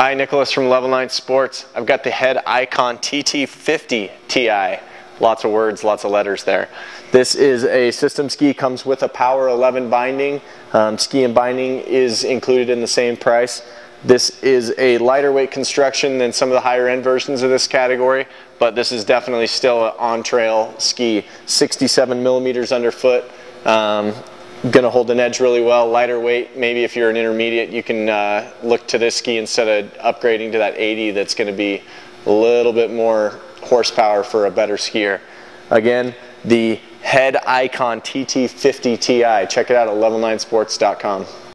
Hi, Nicholas from Level 9 Sports. I've got the Head Icon TT 50 Ti. Lots of words, lots of letters there. This is a system ski, comes with a Power 11 binding. Ski and binding is included in the same price. This is a lighter weight construction than some of the higher end versions of this category, but this is definitely still an on-trail ski. 67 millimeters underfoot. Going to hold an edge really well, lighter weight. Maybe if you're an intermediate, you can look to this ski instead of upgrading to that 80 that's going to be a little bit more horsepower for a better skier. Again, the Head Icon TT 50 Ti. Check it out at level9sports.com.